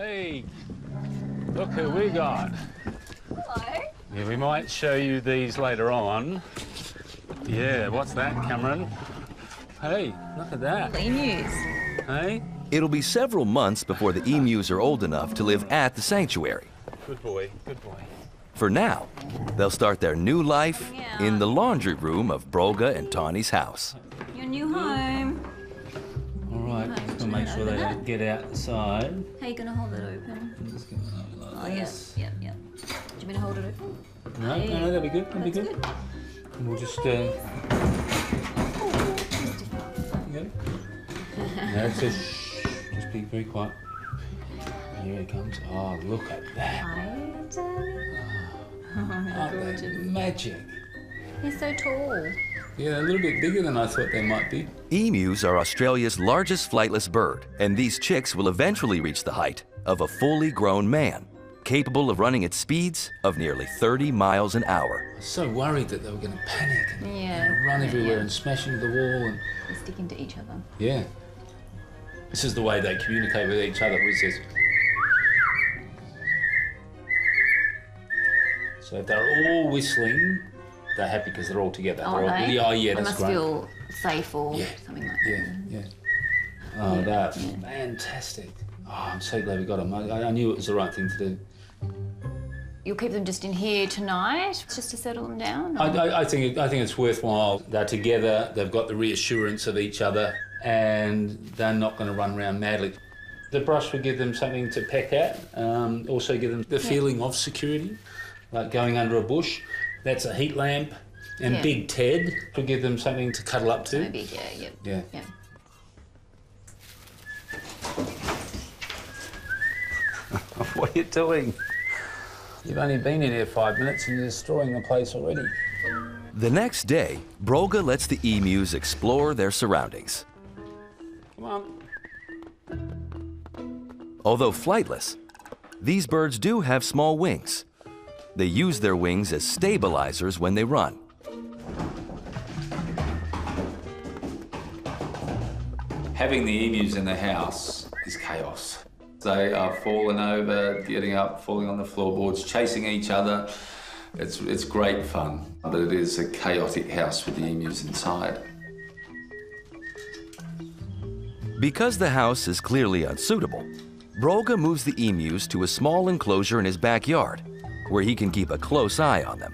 Hey, look who we got. Hello. Yeah, we might show you these later on. Yeah, what's that, Cameron? Hey, look at that. Emus. Hey? It'll be several months before the emus are old enough to live at the sanctuary. Good boy, good boy. For now, they'll start their new life in the laundry room of Brolga and Tawny's house. Your new home. All right, just gonna make sure they don't get outside. How are you gonna hold it open? I'm just gonna hold it like this. Oh, yeah, yeah. Do you mean to hold it open? No, no, that'll be good. That'll be good. And we'll just. You got it? No, just be very quiet. Here it comes. Oh, look at that. Hi, darling. Oh, aren't they magic? They're so tall. Yeah, they're a little bit bigger than I thought they might be. Emus are Australia's largest flightless bird, and these chicks will eventually reach the height of a fully grown man, capable of running at speeds of nearly 30 miles an hour. I was so worried that they were going to panic and run everywhere and smash into the wall and stick into each other. Yeah. This is the way they communicate with each other. We says. So if they're all whistling, they're happy because they're all together. Oh, they're all, yeah, that's great. They must feel safe or something like that. Yeah, yeah. Oh, that's fantastic. Oh, I'm so glad we got them. I knew it was the right thing to do. You'll keep them just in here tonight, just to settle them down? I think it's worthwhile. They're together, they've got the reassurance of each other, and they're not going to run around madly. The brush would give them something to peck at, also give them the feeling of security. Like going under a bush, that's a heat lamp, and Big Ted to give them something to cuddle up to. Maybe, yeah. What are you doing? You've only been in here 5 minutes and you're destroying the place already. The next day, Brolga lets the emus explore their surroundings. Come on. Although flightless, these birds do have small wings. They use their wings as stabilizers when they run. Having the emus in the house is chaos. They are falling over, getting up, falling on the floorboards, chasing each other. It's great fun, but it is a chaotic house with the emus inside. Because the house is clearly unsuitable, Brolga moves the emus to a small enclosure in his backyard, where he can keep a close eye on them.